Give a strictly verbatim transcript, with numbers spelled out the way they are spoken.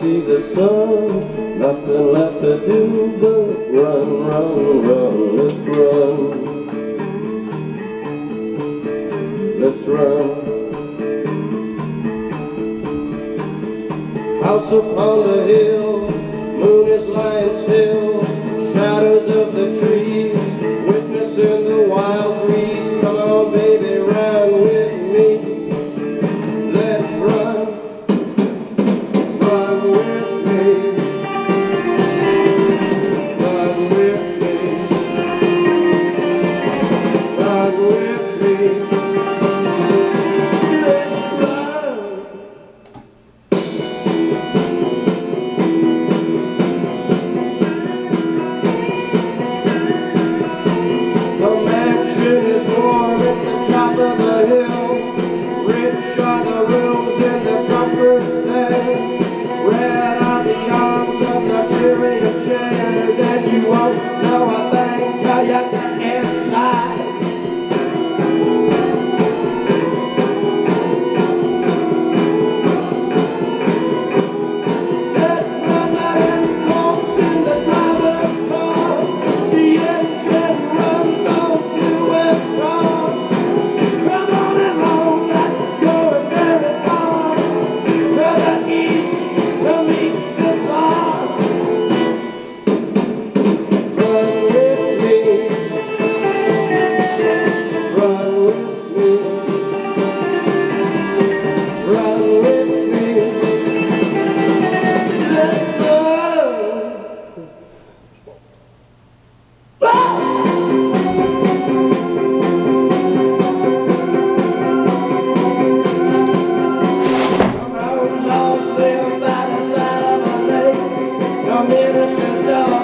see the sun, nothing left to do but run, run, run, let's run, let's run. House upon the hill, moon is lying still, shadows of the trees, witnessing the wild breeze, come on baby, run with me, let's run. Come here, Mister Stella.